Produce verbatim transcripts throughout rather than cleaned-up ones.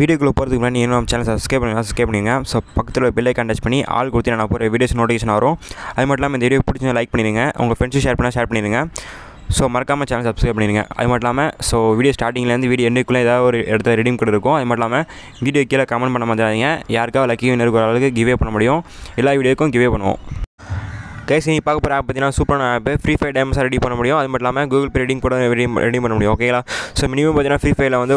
வீடியோக்குள்ளே போகிறதுக்கு முன்னாடி இன்னும் நம்ம சேனல் சப்ஸ்கிரைப் பண்ணி சப்ஸ்கிரைப் பண்ணுங்க. ஸோ பக்கத்தில் பெல் ஐக்கான் டச் பண்ணி ஆல் கொடுத்து நான் போகிற வீடியோஸ் நோட்டிஃபிகேஷன் வரும். அது மட்டும் இல்லாமல் இந்த வீடியோ பிடிச்சி லைக் பண்ணிடுங்க, உங்கள் ஃப்ரெண்ட்ஸும் ஷேர் பண்ணால் ஷேர் பண்ணிடுங்க. ஸோ மறக்காமல் சேனல் சப்ஸ்கிரைப் பண்ணிடுங்க. அது மட்டும் இல்லாமல் ஸோ வீடியோ ஸ்டார்டிங்லேருந்து வீடியோ எண்டுக்குள்ளே ஏதாவது ஒரு இடத்துல ரெடீம் கூட இருக்கும். அது மட்டும் இல்லாமல் வீடியோ கீழே கமெண்ட் பண்ண மாட்டாங்க, யாருக்காவது லக்கி வின்னர் இருக்கிற அளவுக்கு கிவே பண்ண முடியும். எல்லா வீடியோக்கும் கிவே பண்ணுவோம். கைஸ், நீ பார்க்க போகிற ஆப் பார்த்தீங்கன்னா சூப்பரான ஆப். ஃப்ரீ ஃபயர் டைம்ஸாக ரெடி பண்ண முடியும். அது மட்டும் இல்லாமல் கூகுள் பே ரெடிங் கூட ரெடியும் ரெடி பண்ண முடியும். ஓகேங்களா? ஸோ மினிமம் பார்த்தீங்கன்னா ஃப்ரீ ஃபயரில் வந்து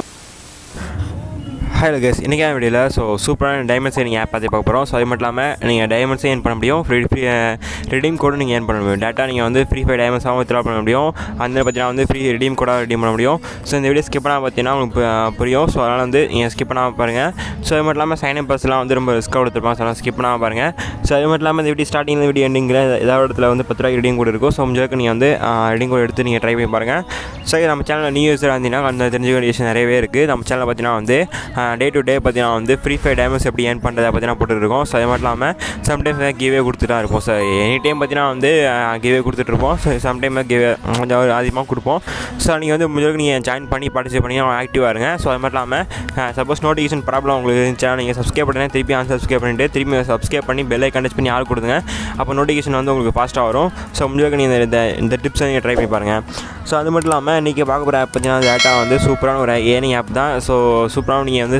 ஹலோ கைஸ், இன்றைக்கி வீடியோவில் ஸோ சூப்பரான டைமண்ட் சேவிங் ஆப் பார்த்து பார்க்க போகிறோம். ஸோ அது மட்டும் இல்லாமல் நீங்கள் டைமண்ட்ஸே ஏர்ன் பண்ண முடியும், ஃப்ரீ ஃப்ரீ ரெடீம் கோடு நீங்கள் ஏர்ன் பண்ண முடியும். டேட்டா நீங்கள் வந்து ஃப்ரீ ஃபயர் டைமண்ட்ஸாகவும் வித்ட்ரா பண்ண முடியும். அந்த பார்த்தீங்கன்னா வந்து ஃப்ரீ ரெடீம் கோடாக ரெடீம் பண்ண முடியும். ஸோ இந்த வீடியோ ஸ்கிப் பண்ணால் பார்த்தீங்கன்னா உங்களுக்கு புரியும். ஸோ அதனால் வந்து நீங்கள் ஸ்கிப் பண்ணாமல் பாருங்கள். ஸோ அது மட்டும் இல்லாமல் சைன் அப் பஸ்லாம் வந்து ரொம்ப ரிஸ்க்காக கொடுத்துருப்பாங்க. ஸோ அதனால் ஸ்கிப் பண்ணாமல் பாருங்கள். ஸோ அது மட்டும் இல்லாமல் இந்த வீடியோ ஸ்டார்டிங்கில் வீடியோ எண்டிங்கில் ஏதாவது இடத்துல வந்து பத்து ரூபாய் ரெடீம் கோடு இருக்கும். ஸோ உங்களுக்கு நீங்கள் வந்து ரெடீம் கோடு எடுத்து நீங்கள் ட்ரை பண்ணி பாருங்கள். ஸோ நம்ம சேனலில் நியூ யூஸராக இருந்தீங்கன்னா அந்த தெரிஞ்ச வேண்டிய விஷயம் நிறையவே இருக்குது. நம்ம சேனலில் பார்த்தீங்கன்னா வந்து டே டு டே பார்த்தீங்கன்னா வந்து ஃப்ரீ ஃபயர் டைமண்ட்ஸ் எப்படி ஏர்ன் பண்ணுறதை பார்த்தீங்கன்னா போட்டுருக்கோம். ஸோ அது மட்டும் இல்லாமல் சம்டைம்ஸ் தான் கிவே கொடுத்துட்டா இருப்போம். ஸோ எனி டைம் பார்த்தீங்கன்னா வந்து கிவே கொடுத்துட்ருப்போம். ஸோ சம்டைம் தான் கிவே கொஞ்சம் அதிகமாக கொடுப்போம். ஸோ நீங்கள் வந்து முடிஞ்சளவுக்கு நீங்கள் ஜாயின் பண்ணி பார்ட்டிசிபேட் பண்ணி ஆக்டிவாக இருங்க. ஸோ அது மட்டும் இல்லாமல் சப்போஸ் நோட்டிஃபிகேஷன் ப்ராப்ளம் உங்களுக்கு இருந்துச்சுன்னா நீங்கள் சப்ஸ்கிரைப் பண்ணிங்கன்னா திருப்பி அன்சப்ஸ்கிரைப் பண்ணிட்டு திருப்பி சப்ஸ்கிரைப் பண்ணி பெல் ஐக்கான் டச் பண்ணி ஆள் கொடுத்துங்க. அப்போ நோட்டிஃபிகேஷன் வந்து உங்களுக்கு ஃபாஸ்ட்டாக வரும். ஸோ முடிஞ்சளவுக்கு நீங்கள் இந்த இந்த டிப்ஸை நீங்கள் ட்ரை பண்ணி பாருங்கள். ஸோ அது மட்டும் இல்லாமல் இன்றைக்கி பார்க்க போகிற ஆப் பார்த்தீங்கன்னா டேட்டா வந்து சூப்பரான ஒரு ஏர்னிங் ஆப் தான். ஸோ சூப்பராக நீங்கள் வந்து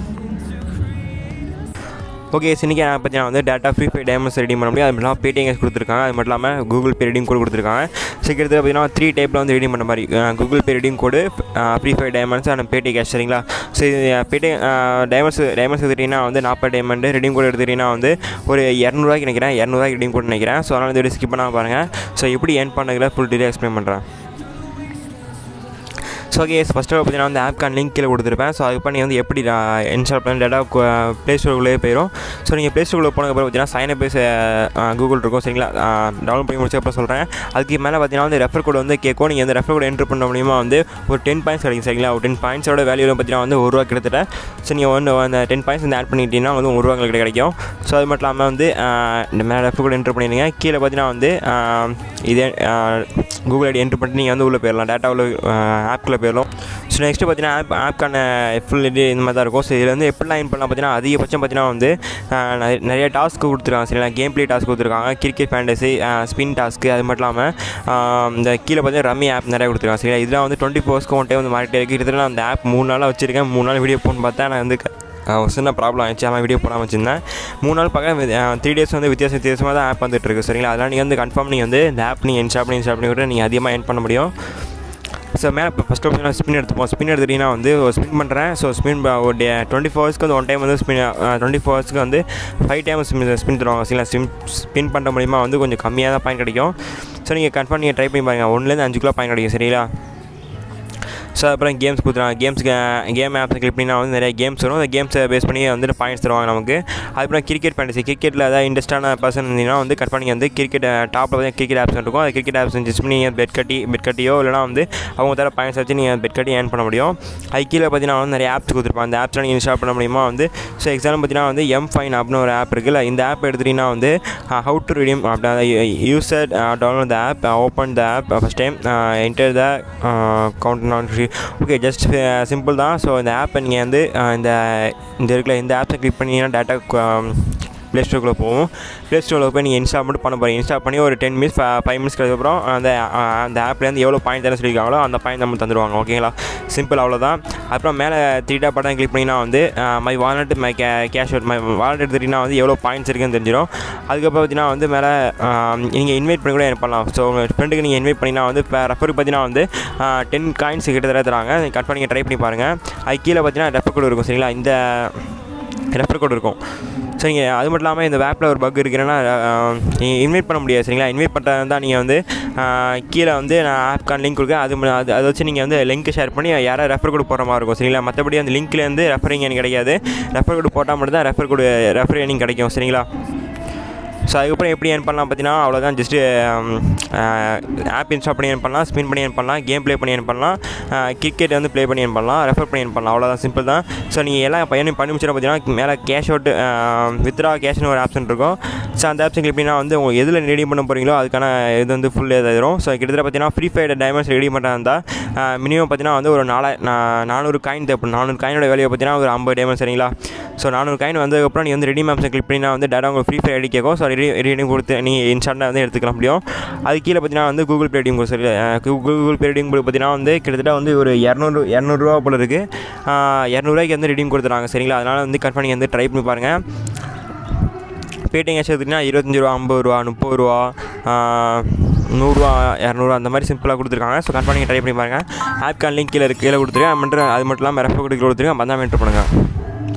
ஓகே, இன்றைக்கி நான் பார்த்தீங்கன்னா வந்து data free fire diamonds ready பண்ண முடியும். அது மட்டும் இல்லாமல் பேடிஎம் கேஷ் கொடுத்துருக்காங்க. அது மட்டும் இல்லாமல் கூகுள் பே ரெடிங் கோடு கொடுத்துருக்காங்க. சீக்கிரத்தில் பார்த்தீங்கன்னா த்ரீ டைப்பில் வந்து ரெடி பண்ண மாதிரி Google Pay redeem code, free fire diamonds and Paytm cash. சரிங்களா? சரி, பேடிஎம் டைமண்ட்ஸ் டைமண்ட்ஸ் எடுத்துகிட்டிங்கன்னா வந்து நாற்பது டைமண்டு, ரெடிங் கோடு எடுத்துகிட்டிங்கன்னா வந்து ஒரு இரநூறுவாய்க்கு நினைக்கிறேன் இரநூறுவாய்க்கு ரெடிங் கோடு நினைக்கிறேன். ஸோ அதனால் இந்த வீடியோ ஸ்கிப் பண்ணாமல் பாருங்கள். ஸோ எப்படி ஏர்ன் பண்ணுறதுல ஃபுல் டீட்டெயில் எக்ஸ்பிளைன் பண்ணுறேன். ஸோ ஓகே, ஃபஸ்ட் ஆஃப் பார்த்தீங்கன்னா வந்து ஆப்கான் லிங்க் கீழே கொடுத்துருப்பேன். ஸோ அதுக்கு பண்ணி வந்து எப்படி இன்ஸ்டால் பண்ணி டேட்டா ப்ளே ஸ்டோருக்குள்ளே போயிடும். ஸோ நீங்கள் ப்ளே ஸ்டோருக்குள்ளே போனதுக்கப்புறம் பார்த்தீங்கன்னா சைன் அப் கூகுள் இருக்கும். சரிங்களா? டவுன்லோட் பண்ணி முடிச்சப்பறம் சொல்கிறேன். அதுக்கு மேலே பார்த்தீங்கன்னா வந்து ரெஃபர் கோடு வந்து கேட்கும். நீங்கள் அந்த ரெஃபர் கோடு என்ட்ரு பண்ண மூலிமா வந்து ஒரு டென் பாயிண்ட்ஸ் கிடைக்கும். சரிங்களா? ஒரு டென் பாயிண்ட்ஸோட வேல்யூ பார்த்தீங்கன்னா வந்து ஒரு ரூபா கிட்டத்தட்ட. ஸோ நீங்கள் ஒன்று அந்த டென் பாயிண்ட்ஸ் வந்து ஆட் பண்ணிட்டீங்கன்னா வந்து ஒரு ரூபா உங்களுக்கு கிடைக்கும். ஸோ அது மட்டும் இல்லாமல் வந்து இந்த மேலே ரெஃபர் கோடு என்ட்ரு பண்ணிடுங்க. கீழே பார்த்தீங்கன்னா வந்து இதே கூகுள் ஐடி என்ட்ரு பண்ணிட்டு நீங்கள் வந்து உள்ளே போயிடலாம். டேட்டா உள்ள ஆப்குள்ளே போயிடலாம். ஸோ நெக்ஸ்ட்டு பார்த்தீங்கன்னா ஆப் ஆப்க்கான ஃபுல் இது இந்த மாதிரி தான் இருக்கும். ஸோ இதில் வந்து எப்படிலாம் ஏர்ன் பண்ணலாம் பார்த்தீங்கன்னா அதிகபட்சம் பார்த்தீங்கன்னா வந்து நிறைய டாஸ்க்கு கொடுத்துருக்காங்க. சரிங்களா? கேம் ப்ளே டாஸ்க் கொடுத்துருக்காங்க, கிரிக்கெட் ஃபேண்டசி, ஸ்பின் டாஸ்க்கு. அது மட்டும் இல்லாமல் இந்த கீழே பார்த்தீங்கன்னா ரம்மி ஆப் நிறையா கொடுத்துருக்காங்க. சரிங்களா? இதெல்லாம் வந்து டுவெண்ட்டி ஃபோர்ஸ்க்கு ஒன் டைம் வந்து மாறிட்டே இருக்குது. கிட்டத்தட்ட நான் அந்த ஆப் மூணு நாளாக வச்சுருக்கேன். மூணு நாள் வீடியோ போன்னு பார்த்தா நான் வந்து ஒரு சின்ன ப்ராப்ளம் ஆகிடுச்சு. ஆனால் வீடியோ போடாமல் வச்சுருந்தேன். மூணு நாள் பார்க்க த்ரீ டேஸ் வந்து வித்தியாச வித்தியாசமாக தான் ஆப் வந்துட்டு இருக்குது. சரிங்களா? அதெல்லாம் நீங்கள் வந்து கன்ஃபார்ம் நீங்கள் வந்து இந்த ஆப் நீங்கள் இன்ஸ்டால் பண்ணி இன்ஸ்டால் பண்ணி விட்டு நீங்கள் அதிகமாக ஏர்ன் பண்ண முடியும். ஸோ மேலே இப்போ ஃபஸ்ட்டு பார்த்தீங்கன்னா ஸ்பின் எடுத்துப்போம். ஸ்பின் எடுத்துகிட்டிங்கன்னா வந்து ஸ்பின் பண்ணுறேன். ஸோ ஸ்பின் ஒரு டே டுவெண்ட்டி ஃபோர் ஹவர்ஸ்க்கு வந்து ஒன் டைம் வந்து ஸ்பின் டுவெண்ட்டி ஃபோர் ஹவர்ஸ்க்கு வந்து ஃபைவ் டைம் ஸ்பின் ஸ்பின் தருவாங்க. சரிங்களா? ஸ்பின் ஸ்பின் பண்ணுற மூலிமா வந்து கொஞ்சம் கம்மியாக தான் பாயிண்ட் கிடைக்கும். ஸோ நீங்கள் கன்ஃபார்ம் நீங்கள் ட்ரை பண்ணி பாருங்கள். ஒன்றுலேருந்து அஞ்சுக்குள்ளே பாயிண்ட் கிடைக்கும். சரிங்களா? ஸோ அப்புறம் கேம்ஸ் கொடுத்துருவாங்க. கேம்ஸுக்கு கேம் ஆப்ஸ் கிளிக் பண்ணிங்கன்னா வந்து நிறைய கேம்ஸ் வரும். அந்த கேம்ஸை பேஸ் பண்ணி வந்துட்டு பாயிண்ட்ஸ் தருவாங்க நமக்கு. அதுக்கப்புறம் கிரிக்கெட் ஃபேண்டசி, கிரிக்கெட்டில் ஏதாவது இன்ட்ரெஸ்டான பர்சன் இருந்தீங்கன்னா வந்து கட் பண்ணி வந்து கிரிக்கெட் டாப்பில் வந்து கிரிக்கெட் ஆப்ஸ் இருக்கும். அது கிரிக்கெட் ஆப்ஸ் ஜஸ்ட் பண்ணி நீங்கள் பெட் கட்டி பெட் கட்டியோ இல்லைனா வந்து அவங்க தர பாயிண்ட்ஸ் வச்சு நீங்கள் பெட் கட்டி ஏர்ன் பண்ண முடியும். அது கீழே பார்த்தீங்கன்னா வந்து நிறைய ஆப்ஸ் கொடுத்துருப்பாங்க. அந்த ஆப்ஸில் நீங்கள் இன்ஸ்டால் பண்ண முடியுமா வந்து. ஸோ எக்ஸாம்பிள் பார்த்தீங்கன்னா வந்து எம் ஃபைன் ஆப்னு ஒரு ஆப் இருக்குல்ல, இந்த ஆப் எடுத்துகிட்டிங்கன்னா வந்து ஹவு டு ரீடீம் அப்படி user download the app, open the app first time, enter the count நான் ஃப்ரீ. ஓகே, ஜஸ்ட் சிம்பிள் தான். ஸோ இந்த ஆப்பை நீங்கள் வந்து இந்த இந்த இருக்கிற இந்த ஆப்ஸை கிளிக் பண்ணிங்கன்னா டேட்டா ப்ளே ஸ்டோருக்குள்ளே போகும். ப்ளே ஸ்டோரில் போய் நீங்கள் இன்ஸ்டால் மட்டும் பண்ண போகிறீங்க. இன்ஸ்டால் பண்ணி ஒரு டென் மினிட்ஸ் ஃபைவ் மினிட்ஸ்க்கு அப்புறம் அந்த அந்த ஆப்லேருந்து எவ்வளோ பாயிண்ட் தானே சொல்லியிருக்காங்களோ அந்த பாயிண்ட் நம்ம தந்துடுவாங்க. ஓகேங்களா? சிம்பிள், அவ்வளோதான். அப்புறம் மேலே த்ரீடா பட்டன் கிளிக் பண்ணிங்கன்னா வந்து my wallet my K cash my wallet எடுத்துகிட்டிங்கன்னா வந்து எவ்வளோ பாயிண்ட்ஸ் இருக்குதுன்னு தெரிஞ்சிடும். அதுக்கப்புறம் பார்த்தீங்கன்னா வந்து மேலே நீங்கள் இன்வைட் பண்ணி கூட ஏன் பண்ணலாம். ஸோ உங்கள் ஃப்ரெண்டுக்கு நீங்கள் இன்வைட் பண்ணிங்கன்னா வந்து இப்போ ரெஃபருக்கு பார்த்தீங்கன்னா வந்து டென் காயின்ஸ் கிட்டத்தட்ட தராங்க. நீங்கள் கட் பண்ணி ட்ரை பண்ணி பாருங்கள். அது கீழே பார்த்தீங்கன்னா ரெஃபர் கோடு இருக்கும். சரிங்களா? இந்த ரெஃபர் கோடு இருக்கும். சரிங்க? அது மட்டும் இல்லாமல் இந்த ஆப்பில் ஒரு பக் இருக்குன்னா நீங்கள் இன்வைட் பண்ண முடியாது. சரிங்களா? இன்வைட் பண்ணுறது தான் நீங்கள் வந்து கீழே வந்து நான் ஆப்கான் லிங்க் கொடுக்க அது அது அதை வச்சு நீங்கள் வந்து லிங்க் ஷேர் பண்ணி யாராவது ரெஃபர் கோடு போகிற மாதிரி இருக்கும். சரிங்களா? மற்றபடி அந்த லிங்க்லேருந்து ரெஃபரிங் எனக்கு கிடைக்காது. ரெஃபர் கோடு போட்டால் மட்டும் தான் ரெஃபர் கோடு ரெஃபர் எனக்கு கிடைக்கும். சரிங்களா? ஸோ அதுக்கப்புறம் எப்படி ஏர்ன் பண்ணலாம் பார்த்தீங்கன்னா அவ்வளோதான். ஜஸ்ட்டு ஆப் இன்ஸ்டால் பண்ணி ஏர்ன் பண்ணலாம், ஸ்பின் பண்ணி ஏர்ன் பண்ணலாம், கேம் ப்ளே பண்ணி ஏர்ன் பண்ணலாம், கிரிக்கெட் வந்து ப்ளே பண்ணி ஏர்ன் பண்ணலாம், ரெஃபர் பண்ணி ஏர்ன் பண்ணலாம். அவ்வளோதான், சிம்பிள் தான். ஸோ நீங்கள் எல்லாம் பையனும் பண்ணி முடிச்சுட்டு பார்த்தீங்கன்னா மேலே கேஷ் அவுட் வித்ரா கேஷ்னு ஒரு ஆப்ஷன் இருக்கும். ஸோ அந்த ஆப்ஷன் எப்படின்னா வந்து உங்களுக்கு எதில் ரெடியும் பண்ண போகிறீங்களோ அதுக்கான இது வந்து ஃபுல் இதாகிடும். ஸோ கிட்டத்தட்ட பார்த்தீங்கன்னா ஃப்ரீ ஃபயர் டைமண்ட்ஸ் ரெடி பண்ணுறா இருந்தால் மினிமம் பார்த்தீங்கன்னா வந்து ஒரு நாலா நானூறு காயின் தேவைப்படும். நானூறு காயினோட வேலையை பார்த்தீங்கன்னா ஒரு ஐம்பது டைமண்ட்ஸ் சரிங்களா. ஸோ நானூறு காயின் வந்ததுக்கப்புறம் நீங்கள் வந்து ரெடிம் ஆப்ஷன் கிளிக் பண்ணினா வந்து டேட்டா உங்களுக்கு ஃப்ரீ ஃபயர் ஐடி கேட்கும். ஸோ ரெடி ரெடியும் கொடுத்து நீங்கள் இன்ஸ்டாண்டாக வந்து எடுத்துக்கலாம் முடியும். அது கீழே பார்த்தீங்கன்னா வந்து கூகுள் ப்ளே டீம் கொடுத்து கூகுள் ப்ளே டீம் பார்த்தீங்கன்னா வந்து கிட்டத்தட்ட வந்து ஒரு இரநூறு இரநூறுவா போல் இருக்குது. இரநூறுவாய்க்கு வந்து ரெடியும் கொடுத்துறாங்க சரிங்களா. அதனால் வந்து கன்ஃபார்ம் நீங்கள் வந்து ட்ரை பண்ணி பாருங்கள். பேடிஎம் கேஷ் எடுத்துக்கிட்டிங்கன்னா இருபத்தஞ்சிரூவா, ஐம்பது ரூபா, முப்பது ரூபா, நூறுரூவா, இரநூறுவா அந்த மாதிரி சிம்பிளாக கொடுத்துருக்காங்க. ஸோ கன்ஃபார்ம் நீங்கள் ட்ரை பண்ணி பாருங்கள். ஆப்கான் லிங்க் கீழே இருக்குது, கீழே கொடுத்துருக்கேன். அமௌண்ட்டு அது மட்டும் இல்லாமல் ரெஃபர் கொடுக்க கொடுத்துருக்கேன். வந்தால் என்ட்ரு பண்ணுங்கள்.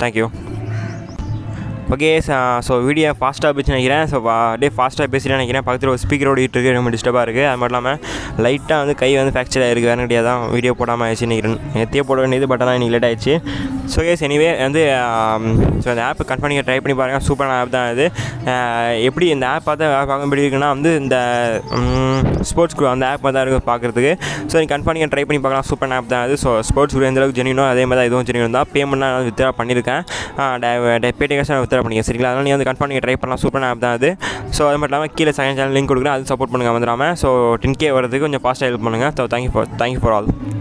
தேங்க்யூ. ஓகே ஸோ வீடியோ ஃபாஸ்ட்டாக பேசி நினைக்கிறேன். ஸோ அப்படியே ஃபாஸ்ட்டாக பேசிட்டு நினைக்கிறேன். பக்கத்தில் ஒரு ஸ்பீக்கர் ஓடிட்டு இருக்குது, ரொம்ப டிஸ்டர்பாக இருக்குது. அது மட்டும் இல்லாமல் லைட்டாக வந்து கை வந்து ஃப்ராக்சர் ஆகிருக்கு. வேறு கிடையாது தான் வீடியோ போடாமல் ஆயிடுச்சு. நினைக்கிறேன் எத்தையே போட வேண்டியது, பட் ஆனால் இன்றைக்கி லேட் ஆயிடுச்சு. ஸோ கேஸ் எனிவே வந்து ஸோ இந்த ஆப்பை கன்ஃபார்ம் பண்ணி ட்ரை பண்ணி பாருங்கள். சூப்பரான ஆப் தான் இது. எப்படி இந்த ஆப் பார்த்தா பார்க்க முடியுதுன்னா வந்து இந்த ஸ்போர்ட்ஸ் குரூ அந்த ஆப் மாதிரி தான் இருக்குது பார்க்குறதுக்கு. ஸோ நீங்கள் கன்ஃபார்ம் பண்ணி ட்ரை பண்ணி பார்க்கலாம். சூப்பரான ஆப் தான் இது. ஸோ ஸ்போர்ட்ஸ் குரூ எந்தளவுக்கு ஜெனினோ அதே மாதிரி தான் இதுவும் ஜெனினோ தான். பேமெண்ட்லாம் நான் வித்ரா பண்ணியிருக்கேன், பேடிஎம் வித்ரா பண்ணிக்க சரிங்களா. அதனால் நீங்கள் வந்து கன்ஃபார்ம் பண்ணி ட்ரை பண்ணலாம். சூப்பரான ஆப் தான் அது. ஸோ அது மட்டும் இல்லாமல் கீழே செகண்ட் சேனல் லிங்க் கொடுக்குறேன், அது சப்போர்ட் பண்ணுங்கள் வந்துடாமல். ஸோ டென் கே வரதுக்கு கொஞ்சம் ஃபாஸ்ட்டாக ஹெல்ப் பண்ணுங்கள். So thank you for thank you for all.